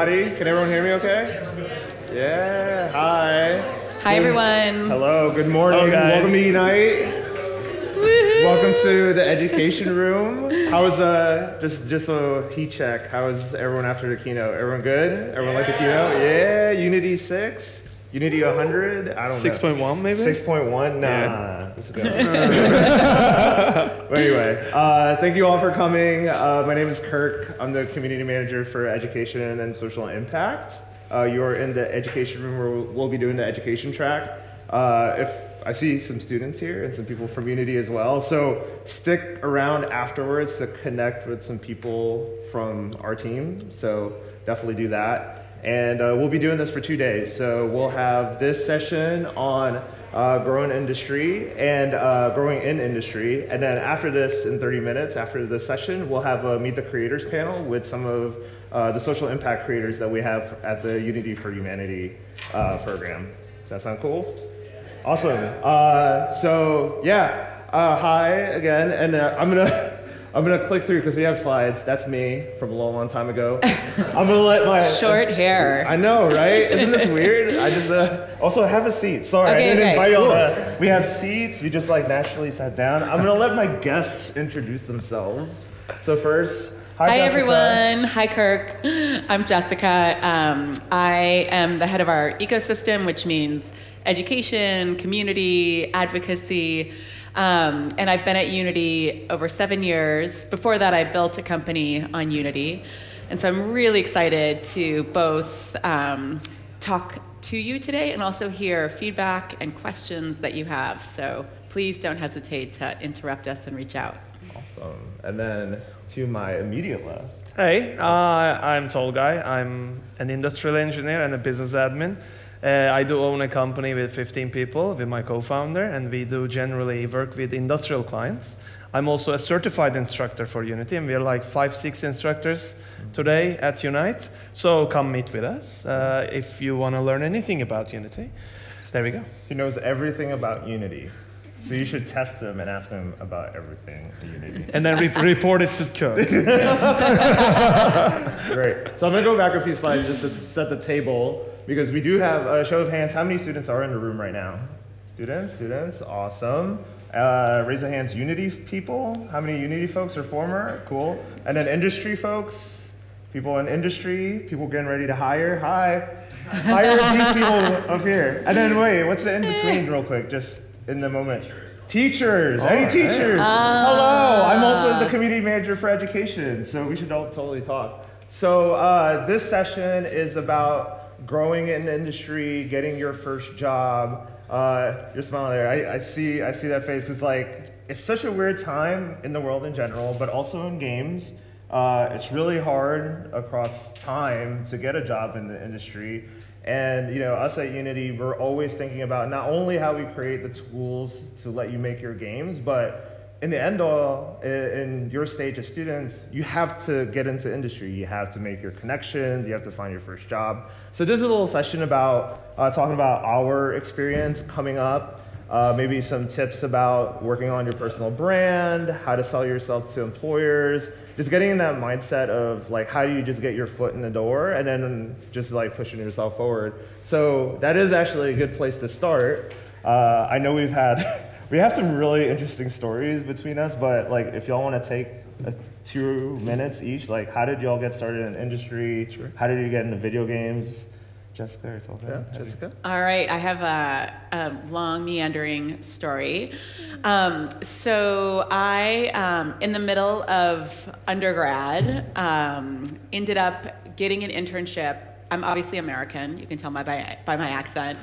everybody. Can everyone hear me okay? Yeah. Hi. Hi, everyone. Hello. Good morning. Hello, guys. Welcome to Unite. Woo-hoo. Welcome to the education room. How was just a heat check? How was everyone after the keynote? Everyone good? Everyone liked the keynote? Yeah. Unity 6? Unity 100? I don't know. 6.1 maybe? 6.1? Nah. Yeah. Let's go. But anyway, thank you all for coming. My name is Kirk. I'm the community manager for education and social impact. You are in the education room where we'll be doing the education track. If I see some students here and some people from Unity as well, so stick around afterwards to connect with some people from our team, so definitely do that. And we'll be doing this for 2 days, so we'll have this session on growing industry and growing in industry, and then after this, in 30 minutes after this session, we'll have a Meet the Creators panel with some of the social impact creators that we have at the Unity for Humanity program. Does that sound cool? Awesome. So yeah, hi again, and I'm gonna click through because we have slides. That's me from a long time ago. I'm gonna let my short hair. I know, right? Isn't this weird? I just also have a seat. Sorry, okay, I didn't invite y'all. Cool. We have seats. We just like naturally sat down. I'm gonna let my guests introduce themselves. So first. Hi everyone. Hi, Kirk. I'm Jessica. I am the head of our ecosystem, which means education, community, advocacy. And I've been at Unity over 7 years. Before that, I built a company on Unity. And so I'm really excited to both talk to you today and also hear feedback and questions that you have. So please don't hesitate to interrupt us and reach out. Awesome. And then to my immediate left. Hey, I'm Tolgay. I'm an industrial engineer and a business admin. I do own a company with 15 people with my co-founder, and we do generally work with industrial clients. I'm also a certified instructor for Unity, and we are like 5-6 instructors today at Unite. So come meet with us if you want to learn anything about Unity. There we go. He knows everything about Unity. So you should test him and ask him about everything Unity. And then report it to Kirk. Great. So I'm going to go back a few slides just to set the table, because we do have a show of hands. How many students are in the room right now? Students, students, awesome. Raise the hands, Unity people. How many Unity folks are former? Cool. And then industry folks, people in industry, people getting ready to hire. Hi. Hire these people up here. And then wait, what's the in-between real quick? Just in the moment. Teachers. Oh, any teachers? Hello, I'm also the community manager for education, so we should all totally talk. So this session is about growing in the industry, getting your first job. You're smiling there. I see that face. It's like, it's such a weird time in the world in general, but also in games. It's really hard across time to get a job in the industry. And you know, us at Unity, we're always thinking about not only how we create the tools to let you make your games, but in the end all, in your stage as students, you have to get into industry. You have to make your connections. You have to find your first job. So this is a little session about talking about our experience coming up, maybe some tips about working on your personal brand, how to sell yourself to employers, just getting in that mindset of like, how do you just get your foot in the door and then just like pushing yourself forward. So that is actually a good place to start. I know we've had, we have some really interesting stories between us, but like if y'all want to take 2 minutes each, like how did y'all get started in industry? Sure. How did you get into video games? Jessica or Tolgay? Yeah, Jessica. All right, I have a long meandering story. So I, in the middle of undergrad, ended up getting an internship. I'm obviously American, you can tell by my accent.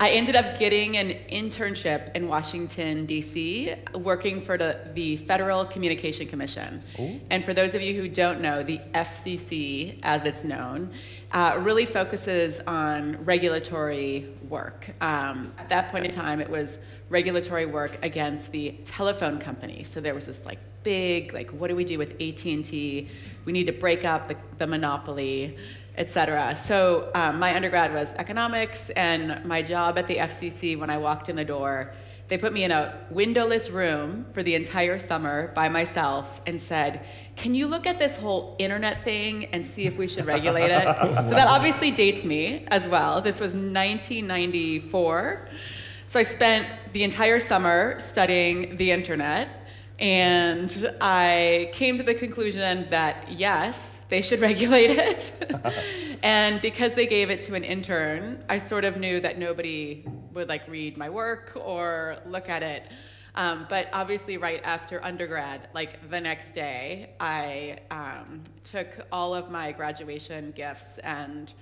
I ended up getting an internship in Washington, D.C., working for the Federal Communications Commission. Ooh. And for those of you who don't know, the FCC, as it's known, really focuses on regulatory work. At that point in time, it was regulatory work against the telephone company. So there was this like big, like, what do we do with AT&T? We need to break up the monopoly, et cetera. So my undergrad was economics, and my job at the FCC, when I walked in the door, They put me in a windowless room for the entire summer by myself and said, can you look at this whole internet thing and see if we should regulate it? Wow. So that obviously dates me as well. This was 1994. So I spent the entire summer studying the internet, and I came to the conclusion that yes, they should regulate it. And because they gave it to an intern, I sort of knew that nobody would like read my work or look at it. But obviously right after undergrad, like the next day, I took all of my graduation gifts and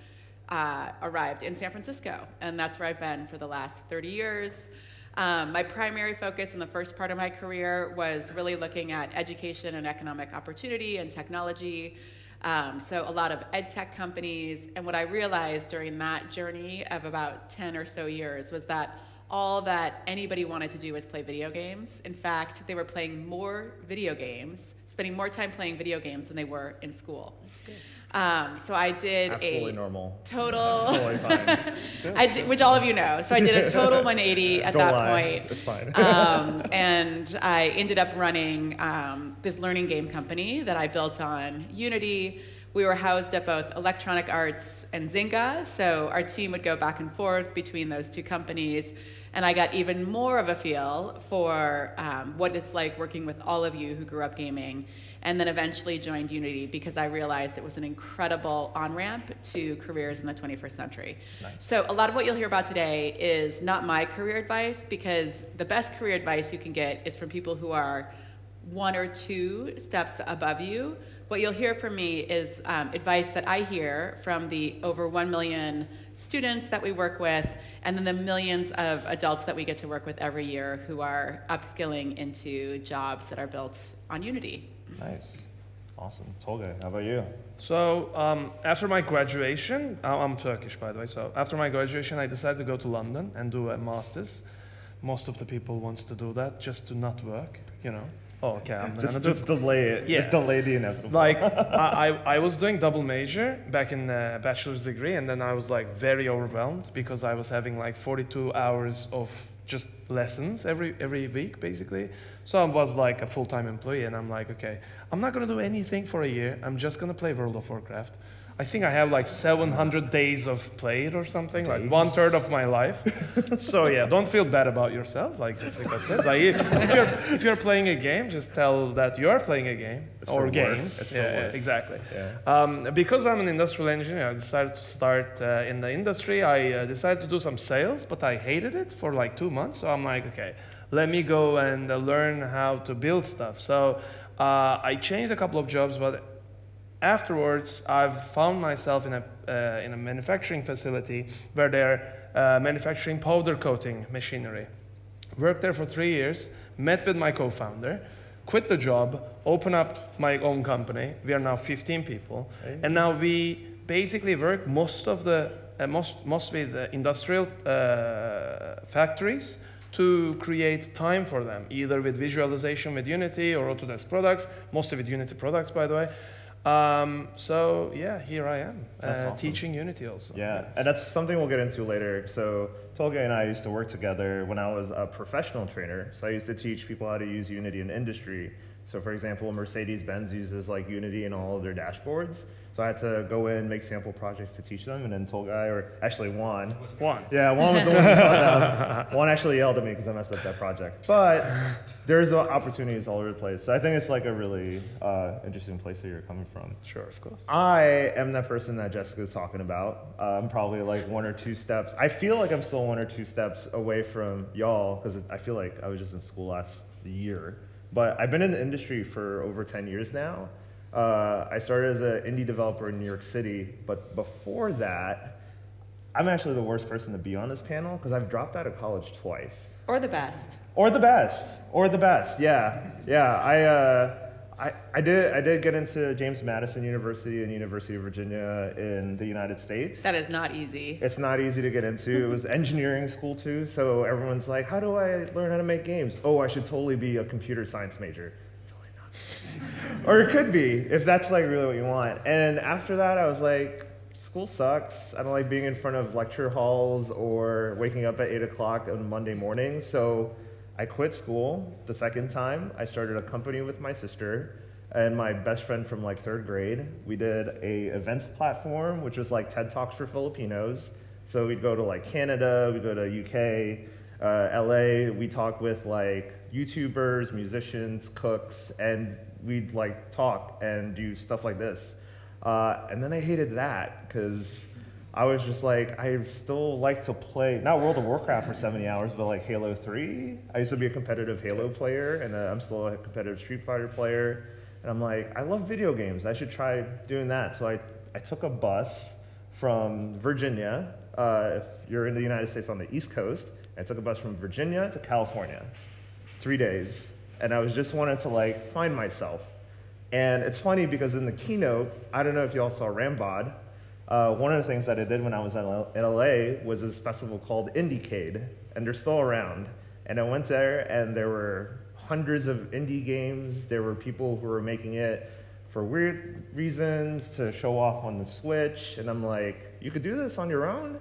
arrived in San Francisco. And that's where I've been for the last 30 years. My primary focus in the first part of my career was really looking at education and economic opportunity and technology. So a lot of ed tech companies, and what I realized during that journey of about 10 or so years was that all that anybody wanted to do was play video games. In fact, they were playing more video games, spending more time playing video games than they were in school. So I did absolutely a normal. Total, totally fine. Which all of you know. So I did a total 180 at that point. It's fine. And I ended up running this learning game company that I built on Unity. We were housed at both Electronic Arts and Zynga. So our team would go back and forth between those two companies. And I got even more of a feel for what it's like working with all of you who grew up gaming, and then eventually joined Unity because I realized it was an incredible on-ramp to careers in the 21st century. Nice. So a lot of what you'll hear about today is not my career advice, because the best career advice you can get is from people who are one or two steps above you. What you'll hear from me is advice that I hear from the over 1 million students that we work with, and then the millions of adults that we get to work with every year who are upskilling into jobs that are built on Unity. Nice. Awesome. Tolgay, how about you? So after my graduation, I'm Turkish, by the way. So after my graduation, I decided to go to London and do a master's. Most of the people wants to do that just to not work, you know. Oh, okay. I'm just delay it. Yeah. Just delay the inevitable. Like, I was doing double major back in the bachelor's degree, and then I was like very overwhelmed because I was having like 42 hours of just lessons every week, basically. So I was like a full-time employee, and I'm like, okay, I'm not going to do anything for a year. I'm just going to play World of Warcraft. I think I have like 700 days of played or something, days? Like 1/3 of my life. So yeah, don't feel bad about yourself, like Jessica says. Like, if you're playing a game, just tell that you're playing a game, it's or games. Yeah, exactly. Yeah. Because I'm an industrial engineer, I decided to start in the industry. I decided to do some sales, but I hated it for like 2 months. So I'm like, okay, let me go and learn how to build stuff. So I changed a couple of jobs, but afterwards, I've found myself in a manufacturing facility where they're manufacturing powder coating machinery. Worked there for 3 years, met with my co-founder, quit the job, opened up my own company. We are now 15 people. Hey. And now we basically work most of the, mostly the industrial factories to create time for them, either with visualization with Unity or Autodesk products, mostly with Unity products, by the way. So yeah, here I am, awesome. Teaching Unity also. Yeah, and that's something we'll get into later. So Tolgay and I used to work together when I was a professional trainer. So I used to teach people how to use Unity in industry. So for example, Mercedes-Benz uses like Unity in all of their dashboards. So I had to go in, make sample projects to teach them, and then Tolgay, or actually Juan. Juan. Yeah, Juan was the one who saw them. Juan actually yelled at me because I messed up that project. But there's opportunities all over the place. So I think it's like a really interesting place that you're coming from. Sure, of course. I am that person that Jessica's talking about. I'm probably like one or two steps. I feel like I'm still one or two steps away from y'all because I feel like I was just in school last year. But I've been in the industry for over 10 years now. I started as an indie developer in New York City, but before that, I'm actually the worst person to be on this panel because I've dropped out of college twice. Or the best. Or the best. Or the best. Yeah, yeah. I did get into James Madison University and University of Virginia in the United States. That is not easy. It's not easy to get into. It was engineering school too, so everyone's like, "How do I learn how to make games? Oh, I should totally be a computer science major." Or it could be, if that's like really what you want. And after that, I was like, school sucks. I don't like being in front of lecture halls or waking up at 8 o'clock on Monday morning. So I quit school the second time. I started a company with my sister and my best friend from like third grade. We did a events platform, which was like TED Talks for Filipinos. So we'd go to like Canada, we'd go to UK, LA, we talk with like YouTubers, musicians, cooks, and we'd like talk and do stuff like this. And then I hated that because I was just like, I still like to play, not World of Warcraft for 70 hours, but like Halo 3. I used to be a competitive Halo player, and I'm still a competitive Street Fighter player. And I'm like, I love video games. I should try doing that. So I took a bus from Virginia. If you're in the United States on the East Coast, I took a bus from Virginia to California, 3 days. And I was just wanted to like find myself. And it's funny because in the keynote, I don't know if you all saw Rambod, one of the things that I did when I was in LA was this festival called Indiecade, and they're still around. And I went there, and there were hundreds of indie games. There were people who were making it for weird reasons to show off on the Switch. And I'm like, you could do this on your own?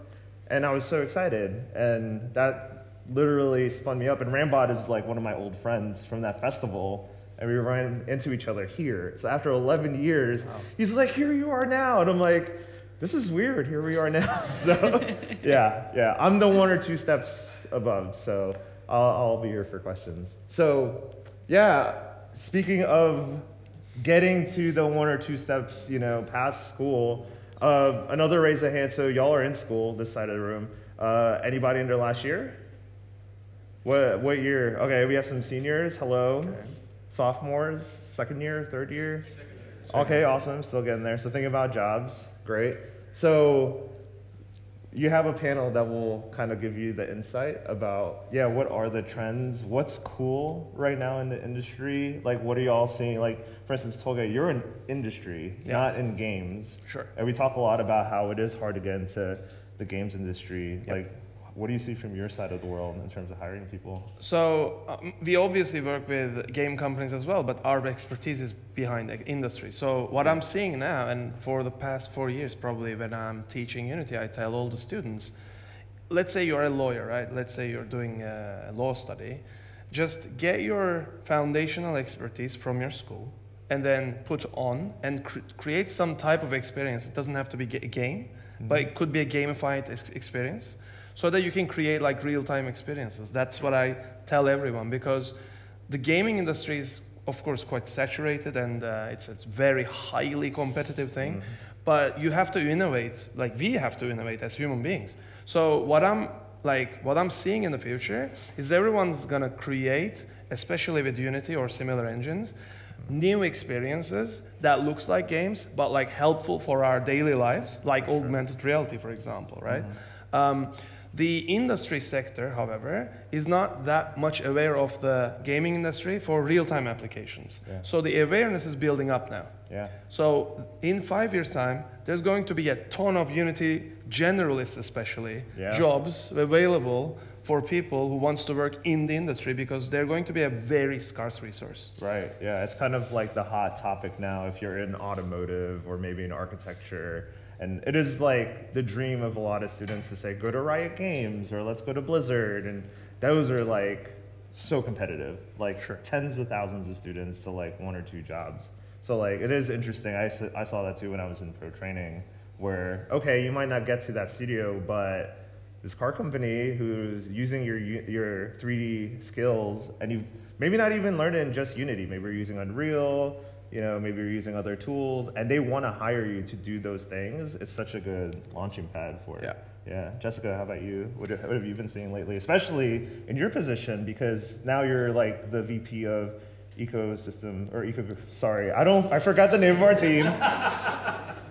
And I was so excited. And that literally spun me up. And Rambod is like one of my old friends from that festival. And we ran into each other here. So after 11 years, wow. He's like, here you are now. And I'm like, this is weird, here we are now. So yeah, I'm the one or two steps above, so I'll be here for questions. So yeah, speaking of getting to the one or two steps, you know, past school, another raise of hands, so y'all are in school, this side of the room. Anybody in their last year? What year? Okay, we have some seniors, hello. Okay. Sophomores, second year, third year? Okay, awesome, still getting there. So think about jobs, great. So you have a panel that will kind of give you the insight about, yeah, what are the trends? What's cool right now in the industry? Like, what are y'all seeing? Like, for instance, Tolgay, you're in industry, not in games. Sure. And we talk a lot about how it is hard to get into the games industry. Yep. Like, what do you see from your side of the world in terms of hiring people? So we obviously work with game companies as well, but our expertise is behind the industry. So what I'm seeing now, and for the past 4 years probably when I'm teaching Unity, I tell all the students, let's say you're a lawyer, right? Let's say you're doing a law study. Just get your foundational expertise from your school and then put on and create some type of experience. It doesn't have to be a game, but it could be a gamified experience, so that you can create like real-time experiences. That's what I tell everyone, because the gaming industry is, of course, quite saturated, and it's a very highly competitive thing. But you have to innovate, like we have to innovate as human beings. So what I'm seeing in the future is everyone's gonna create, especially with Unity or similar engines, new experiences that looks like games, but like helpful for our daily lives, like augmented reality, for example, right? The industry sector, however, is not that much aware of the gaming industry for real-time applications. Yeah. So the awareness is building up now. Yeah. So in 5 years' time, there's going to be a ton of Unity generalists, especially, jobs available for people who wants to work in the industry, because they're going to be a very scarce resource. Right, yeah, it's kind of like the hot topic now if you're in automotive or maybe in architecture. And it is like the dream of a lot of students to say, go to Riot Games or let's go to Blizzard. And those are like so competitive, like tens of thousands of students to like one or two jobs. So like it is interesting. I saw that too when I was in pro training where, okay, you might not get to that studio, but this car company who's using your 3D skills, and you've maybe not even learned it in just Unity, maybe you're using Unreal, you know, maybe you're using other tools, and they want to hire you to do those things. It's such a good launching pad for it. Yeah. Jessica, how about you? What have you been seeing lately, especially in your position, because now you're like the VP of ecosystem, or I forgot the name of our team.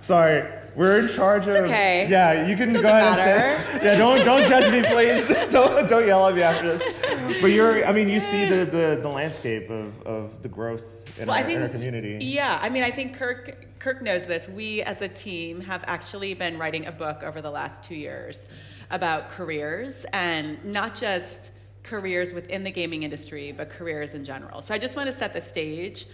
Sorry, we're in charge of. It's okay. Yeah, you can go ahead and say. Yeah, don't judge me, please. don't yell at me after this. But you see the landscape of the growth. In our community. Yeah, I mean, I think Kirk knows this. We as a team have actually been writing a book over the last 2 years about careers, and not just careers within the gaming industry, but careers in general. So I just want to set the stage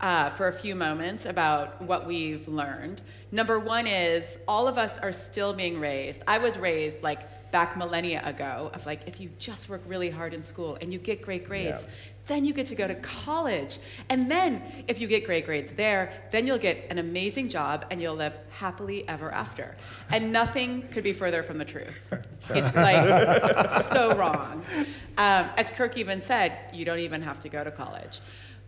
for a few moments about what we've learned. Number one is all of us are still being raised. I was raised like back millennia ago of like, if you just work really hard in school and you get great grades, then you get to go to college. And then if you get great grades there, then you'll get an amazing job and you'll live happily ever after. And nothing could be further from the truth. It's like so wrong. As Kirk even said, you don't even have to go to college.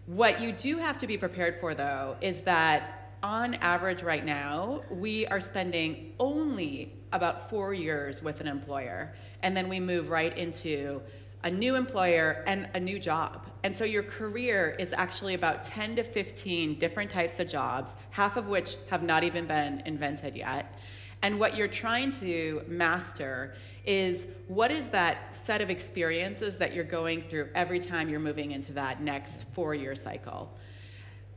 What you do have to be prepared for, though, is that on average right now, we are spending only about 4 years with an employer, and then we move right into a new employer and a new job. And so your career is actually about 10 to 15 different types of jobs, half of which have not even been invented yet. And what you're trying to master is what is that set of experiences that you're going through every time you're moving into that next 4 year cycle.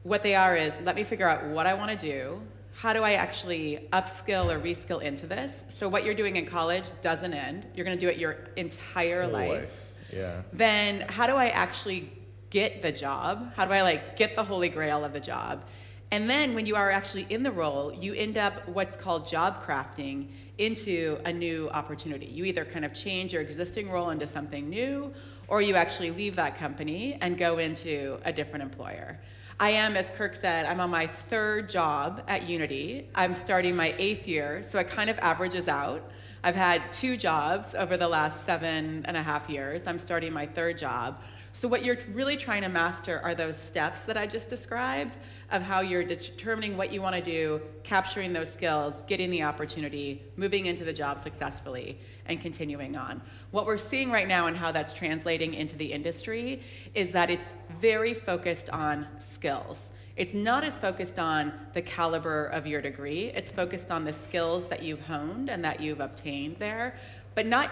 What they are is, let me figure out what I want to do, how do I actually upskill or reskill into this? So what you're doing in college doesn't end. You're going to do it your entire life. Yeah. Then how do I actually get the job? How do I like get the holy grail of the job? And then when you are actually in the role, you end up what's called job crafting into a new opportunity. You either kind of change your existing role into something new, or you actually leave that company and go into a different employer. I am, as Kirk said, I'm on my third job at Unity. I'm starting my 8th year, so it kind of averages out. I've had 2 jobs over the last 7.5 years. I'm starting my 3rd job. So what you're really trying to master are those steps that I just described of how you're determining what you want to do, capturing those skills, getting the opportunity, moving into the job successfully, and continuing on. What we're seeing right now and how that's translating into the industry is that it's very focused on skills. It's not as focused on the caliber of your degree. It's focused on the skills that you've honed and that you've obtained there, but not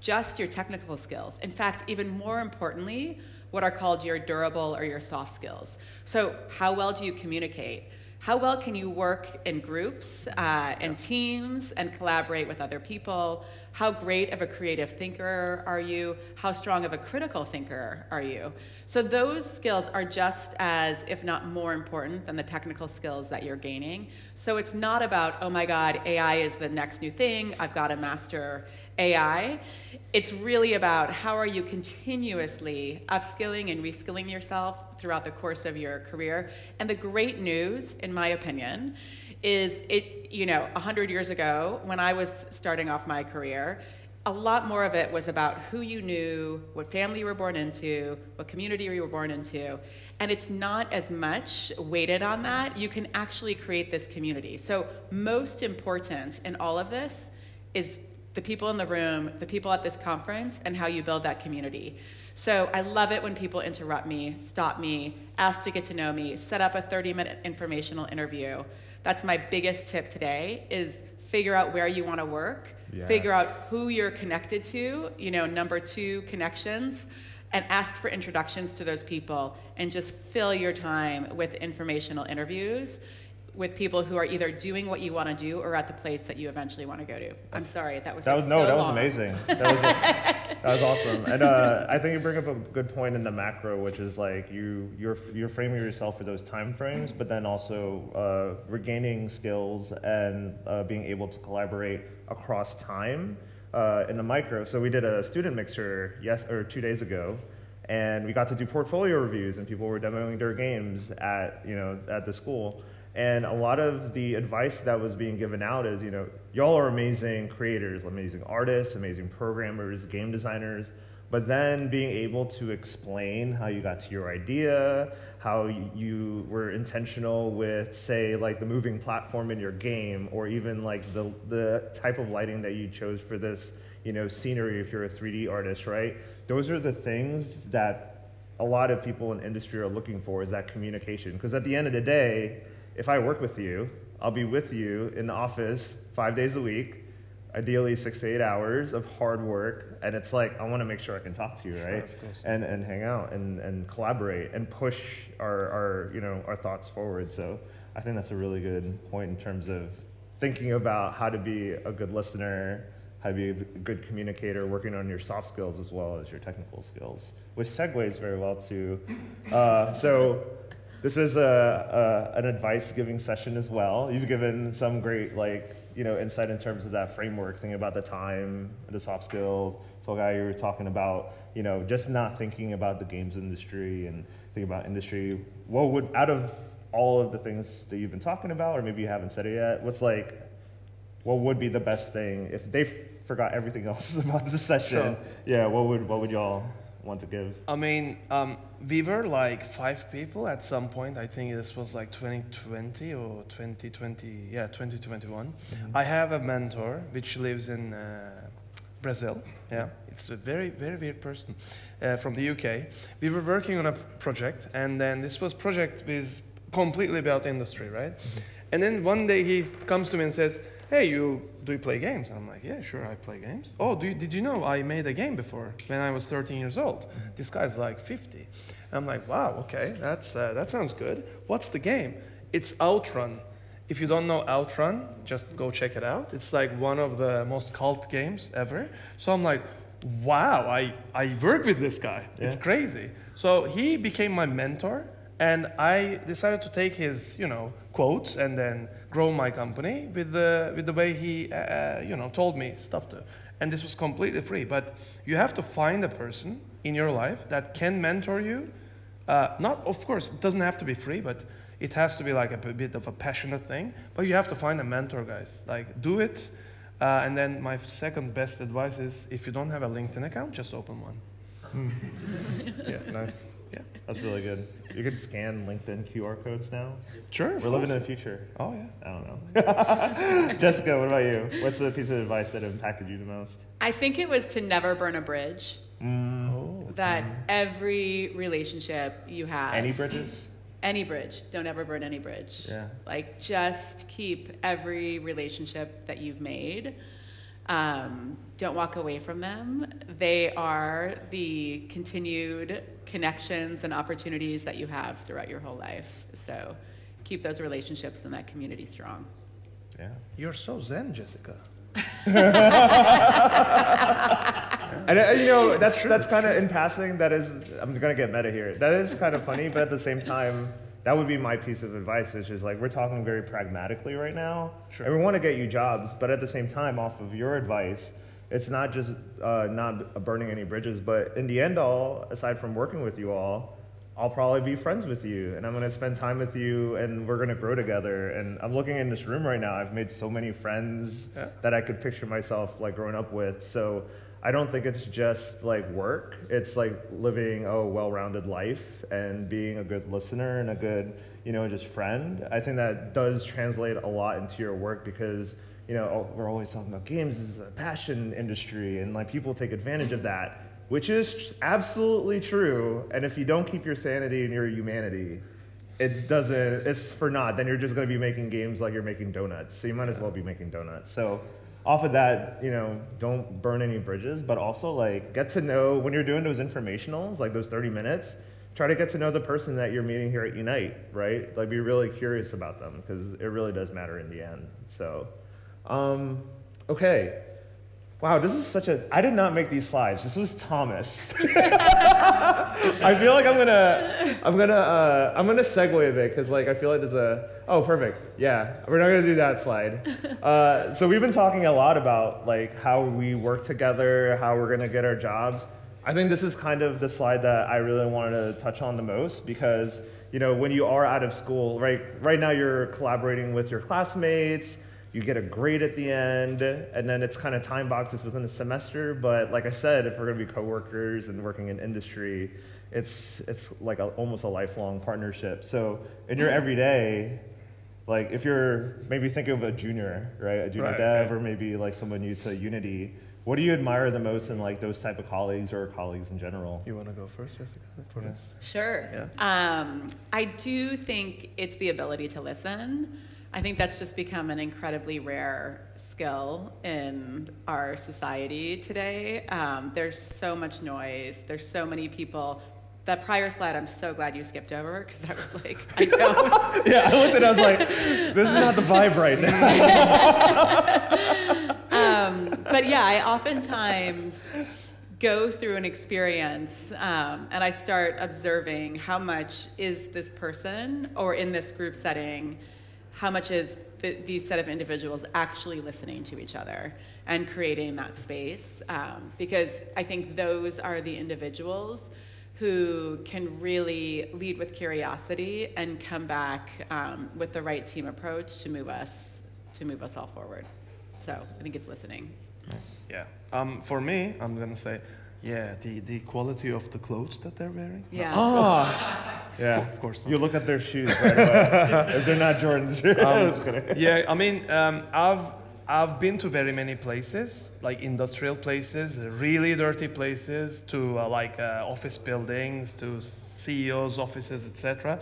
just your technical skills. In fact, even more importantly, what are called your durable or your soft skills. So how well do you communicate? How well can you work in groups and teams and collaborate with other people? How great of a creative thinker are you? How strong of a critical thinker are you? So those skills are just as, if not more important than the technical skills that you're gaining. So it's not about, oh my God, AI is the next new thing, I've got to master AI. It's really about how are you continuously upskilling and reskilling yourself throughout the course of your career. And the great news, in my opinion, is it, you know, 100 years ago when I was starting off my career, a lot more of it was about who you knew, what family you were born into, what community you were born into. And it's not as much weighted on that. You can actually create this community. So most important in all of this is the people in the room, the people at this conference, and how you build that community. So I love it when people interrupt me, stop me, ask to get to know me, set up a 30-minute informational interview. That's my biggest tip today, is figure out where you want to work, figure out who you're connected to, you know, #2 connections, and ask for introductions to those people, and just fill your time with informational interviews with people who are either doing what you want to do or at the place that you eventually want to go to. I'm sorry, that was that like was no, so that long. Was amazing. That was that was awesome. And I think you bring up a good point in the macro, which is like you're framing yourself for those time frames, but then also regaining skills and being able to collaborate across time in the micro. So we did a student mixer 2 days ago. And we got to do portfolio reviews, and people were demoing their games at at the school. And a lot of the advice that was being given out is, y'all are amazing creators, amazing artists, amazing programmers, game designers, but then being able to explain how you got to your idea, how you were intentional with, say, like the moving platform in your game, or even like the type of lighting that you chose for this, scenery if you're a 3D artist, right? Those are the things that a lot of people in industry are looking for, is that communication. Because at the end of the day, if I work with you, I'll be with you in the office 5 days a week, ideally 6 to 8 hours of hard work, and it's like, I want to make sure I can talk to you, right? Of course. And hang out and collaborate and push our thoughts forward. So I think that's a really good point in terms of thinking about how to be a good listener, how to be a good communicator, working on your soft skills as well as your technical skills, which segues very well to so. This is an advice-giving session as well. You've given some great, insight in terms of that framework, thinking about the time, the soft skill. Tolgay, you were talking about, just not thinking about the games industry and thinking about industry. What would, out of all of the things that you've been talking about, or maybe you haven't said it yet, what would be the best thing if they forgot everything else about this session? Sure. Yeah, what would y'all want to give? I mean, we were like 5 people at some point. I think this was like 2020 or 2020, yeah, 2021. Mm-hmm. I have a mentor which lives in Brazil. Yeah, it's a very, very weird person from the UK. We were working on a project, and then this was project was completely about industry, right? Mm-hmm. And then one day he comes to me and says, hey, do you play games? I'm like, yeah, sure, I play games. Oh, did you know I made a game before when I was 13 years old? This guy's like 50. I'm like, wow, okay, that sounds good. What's the game? It's Outrun. If you don't know Outrun, just go check it out. It's like one of the most cult games ever. So I'm like, wow, I work with this guy. Yeah. It's crazy. So he became my mentor, and I decided to take his, quotes and then grow my company with the way he told me stuff to. And this was completely free. But you have to find a person in your life that can mentor you. Of course, it doesn't have to be free, but it has to be like a bit of a passionate thing. But you have to find a mentor, guys. Like, do it. And then my second best advice is, if you don't have a LinkedIn account, just open one. Mm. Yeah, nice. Yeah, that's really good. You could scan LinkedIn QR codes now. Sure, we're living in the future. Oh yeah, I don't know. Jessica, what about you? What's the piece of advice that impacted you the most? I think it was to never burn a bridge. Mm. Oh, that every relationship you have. Any bridges? Any bridge. Don't ever burn any bridge. Yeah. Like, just keep every relationship that you've made. Don't walk away from them. They are the continued connections and opportunities that you have throughout your whole life. So keep those relationships and that community strong. Yeah. You're so zen, Jessica. And that's kind of in passing, that is, I'm going to get meta here. That is kind of funny, but at the same time, that would be my piece of advice, which is we're talking very pragmatically right now. Sure. And we want to get you jobs, but at the same time, off of your advice, it's not just not burning any bridges, but in the end all, aside from working with you all, I'll probably be friends with you, and I'm going to spend time with you, and we're going to grow together. And I'm looking in this room right now, I've made so many friends that I could picture myself growing up with. So I don't think it's just work. It's living a well-rounded life and being a good listener and a good, just friend. I think that does translate a lot into your work, because we're always talking about games as a passion industry, and people take advantage of that, which is absolutely true. And if you don't keep your sanity and your humanity, it's for naught. Then you're just going to be making games like you're making donuts. So you might as well be making donuts. So off of that, don't burn any bridges, but also get to know, when you're doing those informationals, those 30 minutes, try to get to know the person that you're meeting here at Unite, right? Be really curious about them, because it really does matter in the end. So, okay. Wow, this is I did not make these slides. This was Thomas. I feel like I'm gonna segue a bit, because I feel like there's oh, perfect. Yeah, we're not gonna do that slide. So we've been talking a lot about how we work together, how we're gonna get our jobs. I think this is kind of the slide that I really wanted to touch on the most, because when you are out of school, right now you're collaborating with your classmates. You get a grade at the end, and then it's kind of time boxes within a semester. But like I said, if we're going to be coworkers and working in industry, it's almost a lifelong partnership. So in your everyday, if you're maybe thinking of a junior, right, a junior dev, or maybe someone new to Unity, what do you admire the most in those type of colleagues or colleagues in general? You want to go first, Jessica? Sure. Yeah. I do think it's the ability to listen. I think that's just become an incredibly rare skill in our society today. There's so much noise. There's so many people. That prior slide, I'm so glad you skipped over, because I was like, I don't. Yeah, I looked at it, I was like, this is not the vibe right now. But yeah, I oftentimes go through an experience and I start observing how much is this person, or in this group setting, how much is these set of individuals actually listening to each other and creating that space. Because I think those are the individuals who can really lead with curiosity and come back with the right team approach to move us all forward. So I think it's listening. Nice. Yeah. For me, I'm gonna say, yeah, the quality of the clothes that they're wearing. Yeah. Oh. Yeah. Of course. You look at their shoes, by the way. If they're not Jordans. Yeah. I mean, I've been to very many places, like industrial places, really dirty places, to like office buildings, to CEOs' offices, etc.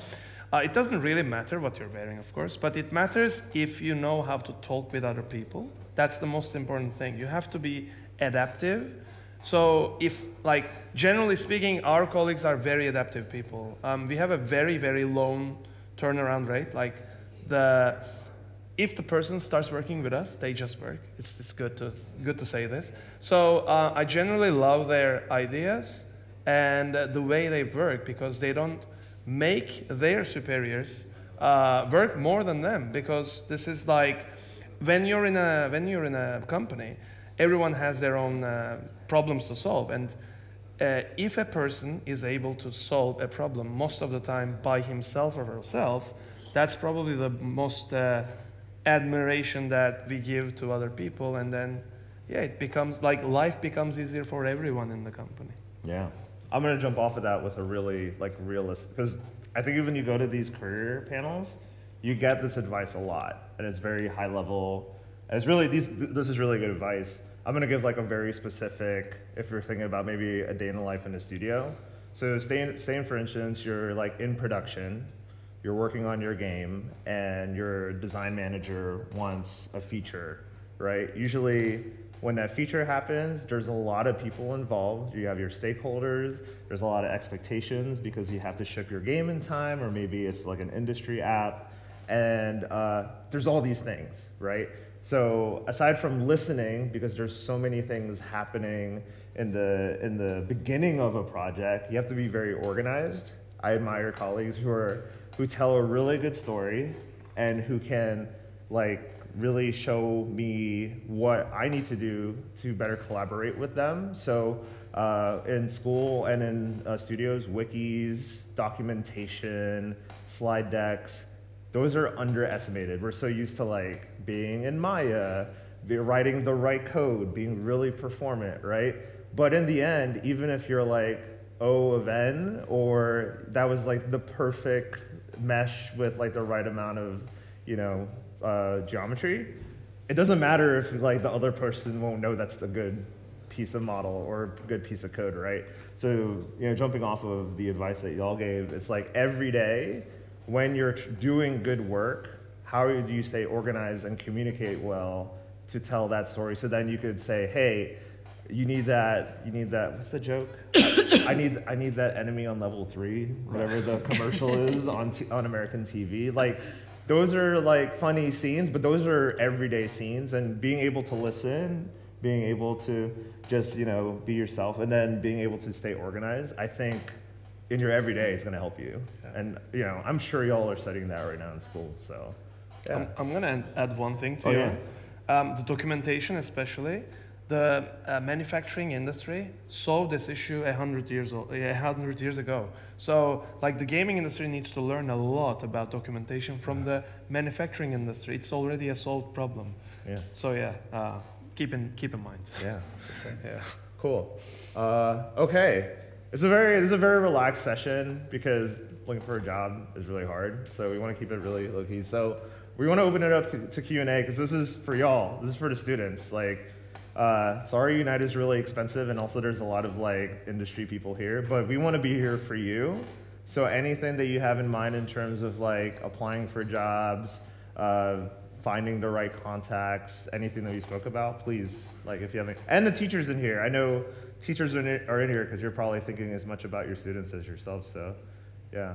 It doesn't really matter what you're wearing, of course, but it matters if you know how to talk with other people. That's the most important thing. You have to be adaptive. So if, like, generally speaking, our colleagues are very adaptive people. We have a very, very long turnaround rate. Like, if the person starts working with us, they just work. It's good to say this. So I generally love their ideas and the way they work, because they don't make their superiors work more than them, because this is like, when you're in a company, everyone has their own problems to solve, and if a person is able to solve a problem most of the time by himself or herself, that's probably the most admiration that we give to other people, and then, yeah, it becomes like life becomes easier for everyone in the company. Yeah, I'm gonna jump off of that with a really realistic, because I think even you go to these career panels, you get this advice a lot, and it's very high level. And it's really, this is really good advice. I'm gonna give like a very specific, if you're thinking about maybe a day in the life in a studio. So staying, for instance, you're like in production, you're working on your game, and your design manager wants a feature, right? Usually when that feature happens, there's a lot of people involved. You have your stakeholders, there's a lot of expectations because you have to ship your game in time, or maybe it's like an industry app. And there's all these things, right? So aside from listening, because there's so many things happening in the beginning of a project, you have to be very organized. I admire colleagues who tell a really good story and who can like really show me what I need to do to better collaborate with them. So in school and in studios, wikis, documentation, slide decks, those are underestimated. We're so used to like being in Maya, writing the right code, being really performant, right? But in the end, even if you're like O of N, or that was like the perfect mesh with like the right amount of, you know, geometry, it doesn't matter if like the other person won't know that's the good piece of model or good piece of code, right? So, you know, jumping off of the advice that y'all gave, it's like every day, when you're doing good work, how do you stay organized and communicate well to tell that story? So then you could say, hey, you need that, what's the joke? I need that enemy on level 3, whatever the commercial is on American TV. Like, those are like funny scenes, but those are everyday scenes, and being able to listen, being able to just, you know, be yourself, and then being able to stay organized, I think, in your everyday, it's gonna help you. Yeah. And you know, I'm sure y'all are studying that right now in school, so. Yeah. I'm gonna add one thing to you. Yeah. The documentation especially, the manufacturing industry solved this issue 100 years ago. So like the gaming industry needs to learn a lot about documentation from the manufacturing industry. It's already a solved problem. Yeah. So yeah, keep in mind. Yeah, okay. Yeah. Cool, okay. It's a very relaxed session because looking for a job is really hard. So we want to keep it really low key. So we want to open it up to Q&A because this is for y'all. This is for the students. Like, sorry, Unite is really expensive, and also there's a lot of like industry people here, but we want to be here for you. So anything that you have in mind in terms of like applying for jobs, finding the right contacts, anything that we spoke about, please, like if you have any, and the teachers in here, I know. Teachers are in here because you're probably thinking as much about your students as yourself, so yeah.